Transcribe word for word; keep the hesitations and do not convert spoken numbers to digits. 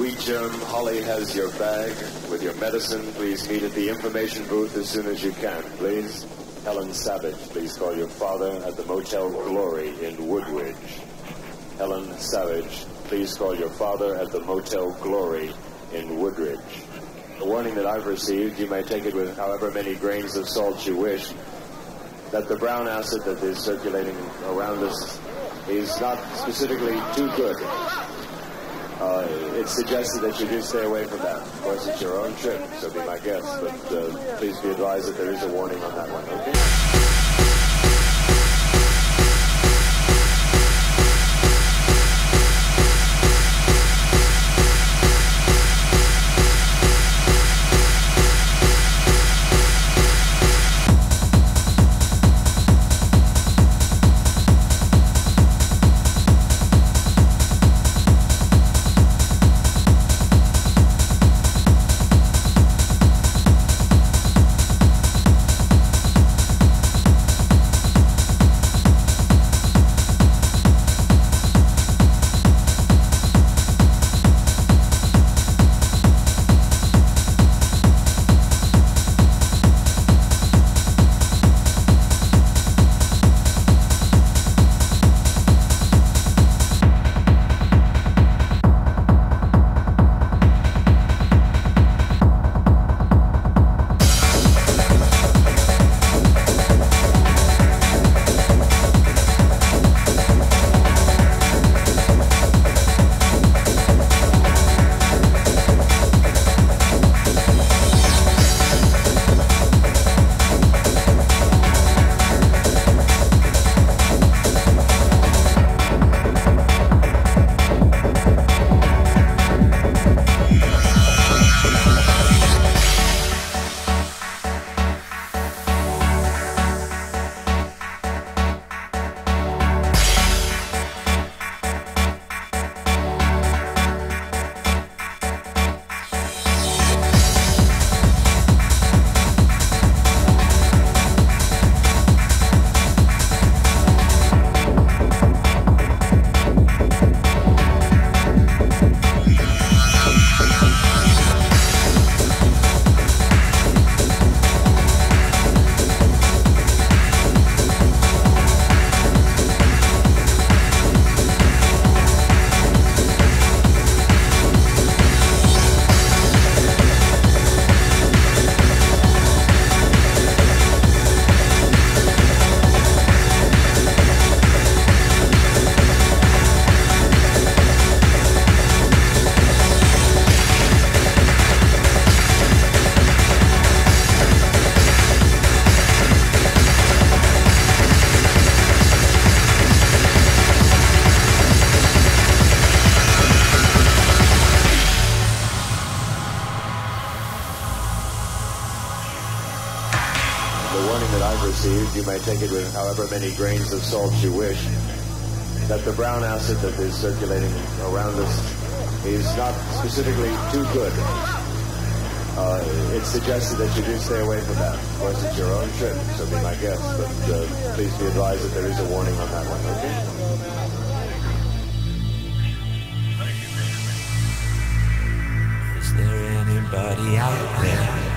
Weegem Holly has your bag. With your medicine, please meet at the information booth as soon as you can, please. Helen Savage, please call your father at the Motel Glory in Woodridge. Helen Savage, please call your father at the Motel Glory in Woodridge. The warning that I've received, you may take it with however many grains of salt you wish, that the brown acid that is circulating around us is not specifically too good. Uh, it's suggested that you do stay away from that. Of course, it's your own trip, so be my guest, but uh, please be advised that there is a warning on that one, okay? You may take it with however many grains of salt you wish, that the brown acid that is circulating around us is not specifically too good. Uh, it's suggested that you do stay away from that. Of course, it's your own trip, so be my guest, but uh, please be advised that there is a warning on that one, okay? Is there anybody out there?